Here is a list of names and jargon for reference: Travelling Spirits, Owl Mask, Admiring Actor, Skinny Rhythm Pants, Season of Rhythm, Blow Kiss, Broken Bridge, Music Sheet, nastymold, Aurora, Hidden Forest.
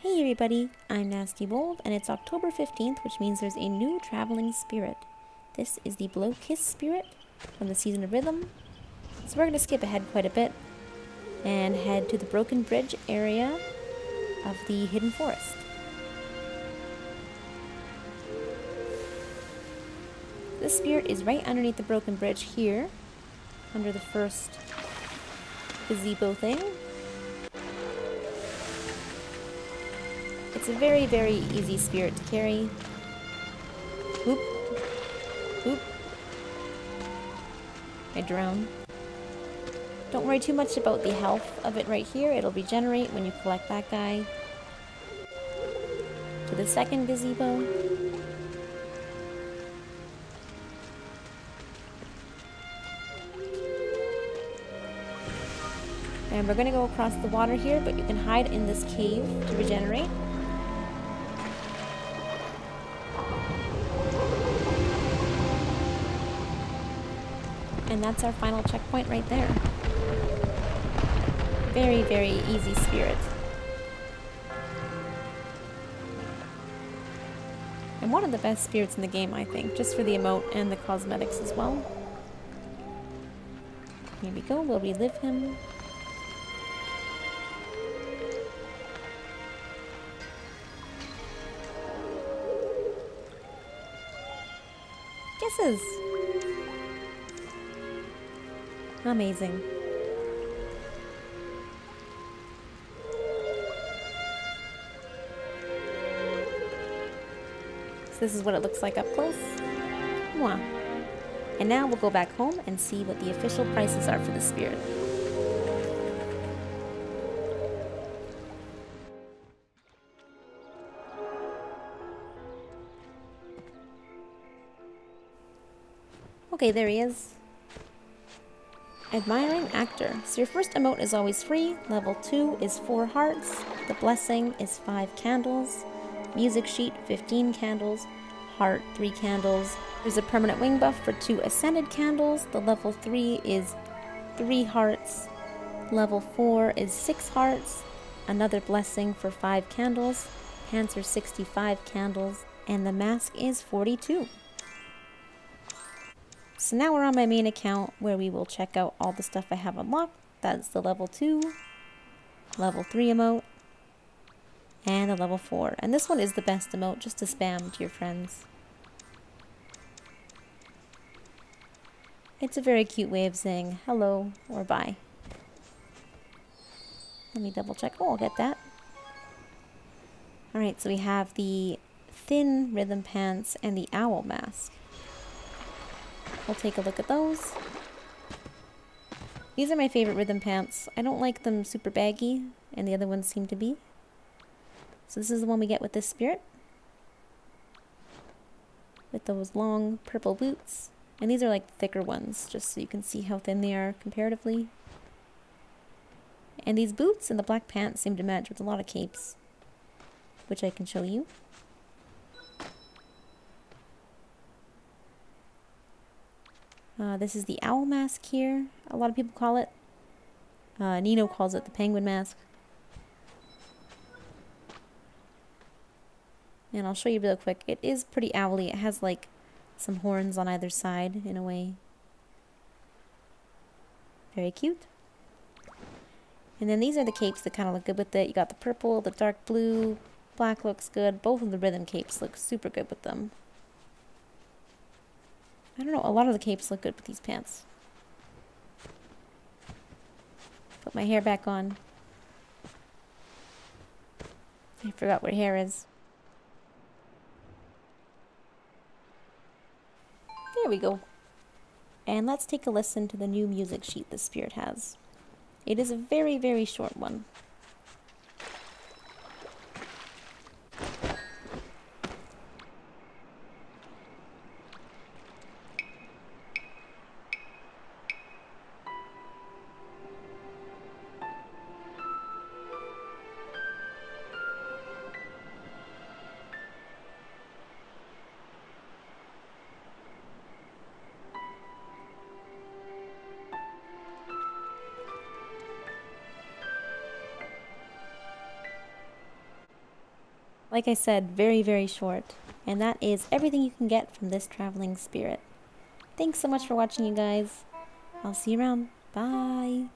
Hey everybody, I'm nastymold, and it's October 15th, which means there's a new traveling spirit. This is the Blow Kiss spirit from the Season of Rhythm. So we're going to skip ahead quite a bit and head to the Broken Bridge area of the Hidden Forest. This spirit is right underneath the Broken Bridge here, under the first gazebo thing. It's a very, very easy spirit to carry. Oop. Oop. I drown. Don't worry too much about the health of it right here. It'll regenerate when you collect that guy. To the second gazebo. And we're going to go across the water here, but you can hide in this cave to regenerate. And that's our final checkpoint right there. Very, very easy spirit. And one of the best spirits in the game, I think, just for the emote and the cosmetics as well. Here we go, we'll relive him. Guesses! Amazing. So this is what it looks like up close. Mwah. And now we'll go back home and see what the official prices are for the spirit. Okay, there he is. Admiring Actor. So your first emote is always free, level 2 is 4 hearts, the blessing is 5 candles, music sheet 15 candles, heart 3 candles. There's a permanent wing buff for 2 ascended candles, the level 3 is 3 hearts, level 4 is 6 hearts, another blessing for 5 candles, hands are 65 candles, and the mask is 42. So now we're on my main account where we will check out all the stuff I have unlocked. That's the level 2, level 3 emote, and the level 4. And this one is the best emote, just to spam to your friends. It's a very cute way of saying hello or bye. Let me double check. Oh, I'll get that. Alright, so we have the thin rhythm pants and the owl mask. We'll take a look at those. These are my favorite rhythm pants. I don't like them super baggy, and the other ones seem to be. So this is the one we get with this spirit. With those long purple boots. And these are like the thicker ones, just so you can see how thin they are comparatively. And these boots and the black pants seem to match with a lot of capes, which I can show you. This is the owl mask here, a lot of people call it. Nino calls it the penguin mask. And I'll show you real quick. It is pretty owly. It has like some horns on either side in a way. Very cute. And then these are the capes that kind of look good with it. You got the purple, the dark blue, black looks good. Both of the rhythm capes look super good with them. I don't know, a lot of the capes look good with these pants. Put my hair back on. I forgot where hair is. There we go. And let's take a listen to the new music sheet the spirit has. It is a very, very short one. Like I said, very, very short. And that is everything you can get from this traveling spirit. Thanks so much for watching, you guys. I'll see you around. Bye!